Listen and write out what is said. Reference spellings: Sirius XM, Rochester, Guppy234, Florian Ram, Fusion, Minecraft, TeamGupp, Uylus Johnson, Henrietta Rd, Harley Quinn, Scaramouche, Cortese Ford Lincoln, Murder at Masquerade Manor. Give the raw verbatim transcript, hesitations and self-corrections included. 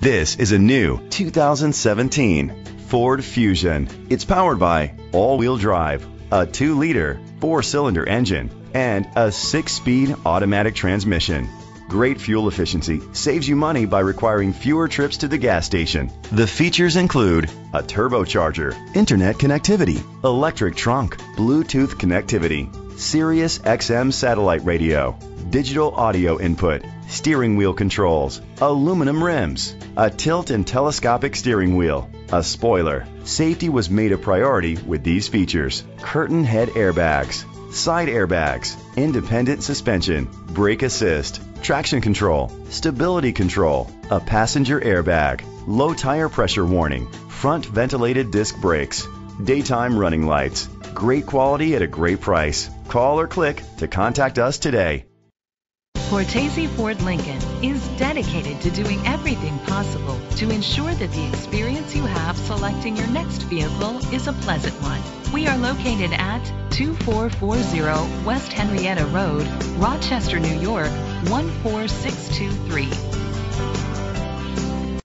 This is a new two thousand seventeen Ford Fusion. It's powered by all-wheel drive, a two liter four cylinder engine, and a six speed automatic transmission. Great fuel efficiency saves you money by requiring fewer trips to the gas station. The features include a turbocharger, internet connectivity, electric trunk, Bluetooth connectivity, Sirius X M satellite radio, digital audio input, steering wheel controls, aluminum rims, a tilt and telescopic steering wheel, a spoiler. Safety was made a priority with these features: curtain head airbags, side airbags, independent suspension, brake assist, traction control, stability control, a passenger airbag, low tire pressure warning, front ventilated disc brakes, daytime running lights. Great quality at a great price. Call or click to contact us today. Cortese Ford Lincoln is dedicated to doing everything possible to ensure that the experience you have selecting your next vehicle is a pleasant one. We are located at two four four zero West Henrietta Road, Rochester, New York, one four six two three.